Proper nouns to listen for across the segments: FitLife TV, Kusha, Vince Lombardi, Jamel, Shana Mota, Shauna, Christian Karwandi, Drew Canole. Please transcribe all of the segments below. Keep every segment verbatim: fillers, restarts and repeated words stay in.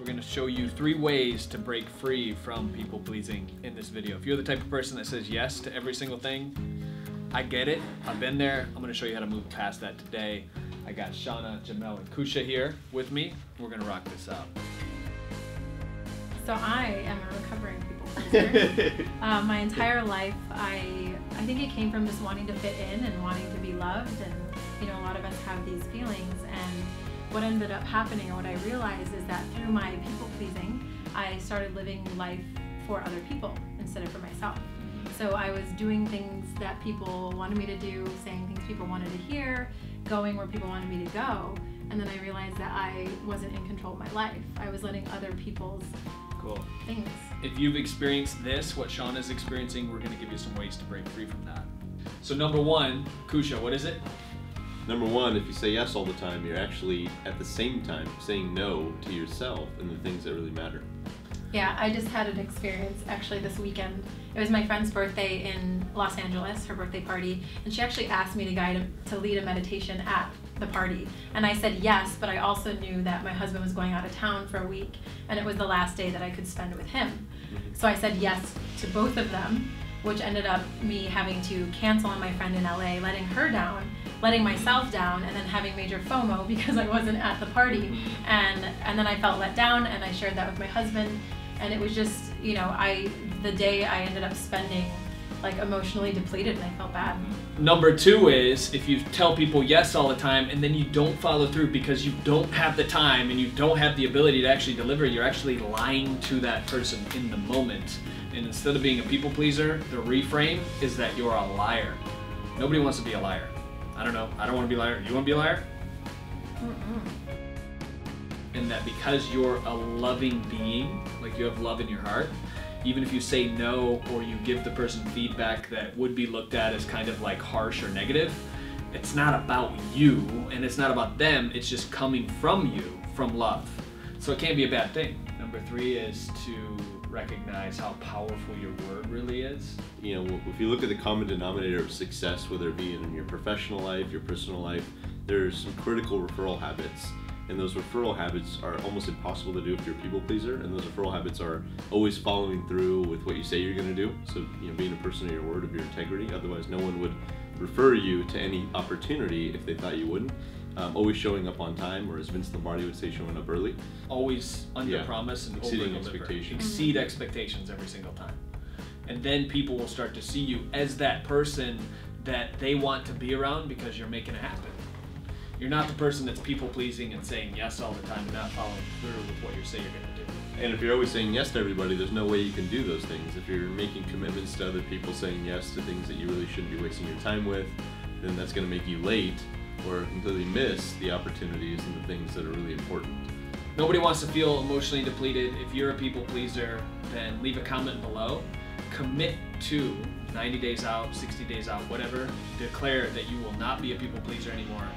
we're going to show you three ways to break free from people pleasing in this video. If you're the type of person that says yes to every single thing, I get it. I've been there. I'm going to show you how to move past that today. I got Shauna, Jamel, and Kusha here with me. We're going to rock this out. So I am a recovering people pleaser. uh, my entire life, I I think it came from just wanting to fit in and wanting to be loved, and you know, a lot of us have these feelings. And what ended up happening, or what I realized, is that through my people pleasing, I started living life for other people instead of for myself. So I was doing things that people wanted me to do, saying things people wanted to hear, going where people wanted me to go, and then I realized that I wasn't in control of my life. I was letting other people's cool things. If you've experienced this, what Shauna's experiencing, we're going to give you some ways to break free from that. So number one, Kusha, what is it? Number one, if you say yes all the time, you're actually at the same time saying no to yourself and the things that really matter. Yeah, I just had an experience actually this weekend. It was my friend's birthday in Los Angeles, her birthday party, and she actually asked me to guide to lead a meditation at the party. And I said yes, but I also knew that my husband was going out of town for a week, and it was the last day that I could spend with him. So I said yes to both of them, which ended up me having to cancel on my friend in L A, letting her down, letting myself down, and then having major FOMO because I wasn't at the party. And, and then I felt let down, and I shared that with my husband. And it was just, you know, I the day I ended up spending like emotionally depleted, and I felt bad. Number two is, if you tell people yes all the time and then you don't follow through because you don't have the time and you don't have the ability to actually deliver, you're actually lying to that person in the moment. And instead of being a people pleaser, the reframe is that you're a liar. Nobody wants to be a liar. I don't know. I don't want to be a liar. You want to be a liar? Mm-mm. And that because you're a loving being, like you have love in your heart, even if you say no or you give the person feedback that would be looked at as kind of like harsh or negative, it's not about you and it's not about them, it's just coming from you, from love. So it can't be a bad thing. Number three is to recognize how powerful your word really is. You know, if you look at the common denominator of success, whether it be in your professional life, your personal life, there's some critical referral habits. And those referral habits are almost impossible to do if you're a people pleaser. And those referral habits are always following through with what you say you're going to do. So, you know, being a person of your word, of your integrity. Otherwise, no one would refer you to any opportunity if they thought you wouldn't. Um, always showing up on time, or as Vince Lombardi would say, showing up early. Always under yeah. promise and exceeding over expectations. Exceed expectations every single time. And then people will start to see you as that person that they want to be around because you're making it happen. You're not the person that's people-pleasing and saying yes all the time and not following through with what you say you're going to do. And if you're always saying yes to everybody, there's no way you can do those things. If you're making commitments to other people, saying yes to things that you really shouldn't be wasting your time with, then that's going to make you late or completely miss the opportunities and the things that are really important. Nobody wants to feel emotionally depleted. If you're a people-pleaser, then leave a comment below. Commit to ninety days out, sixty days out, whatever. Declare that you will not be a people-pleaser anymore.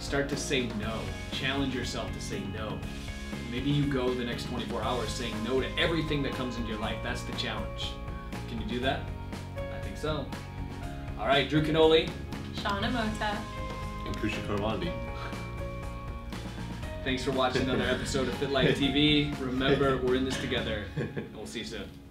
Start to say no. Challenge yourself to say no. Maybe you go the next twenty-four hours saying no to everything that comes into your life. That's the challenge. Can you do that? I think so. All right, Drew Canole, Shana Mota, and Christian Karwandi. Thanks for watching another episode of FitLife T V. Remember, we're in this together. We'll see you soon.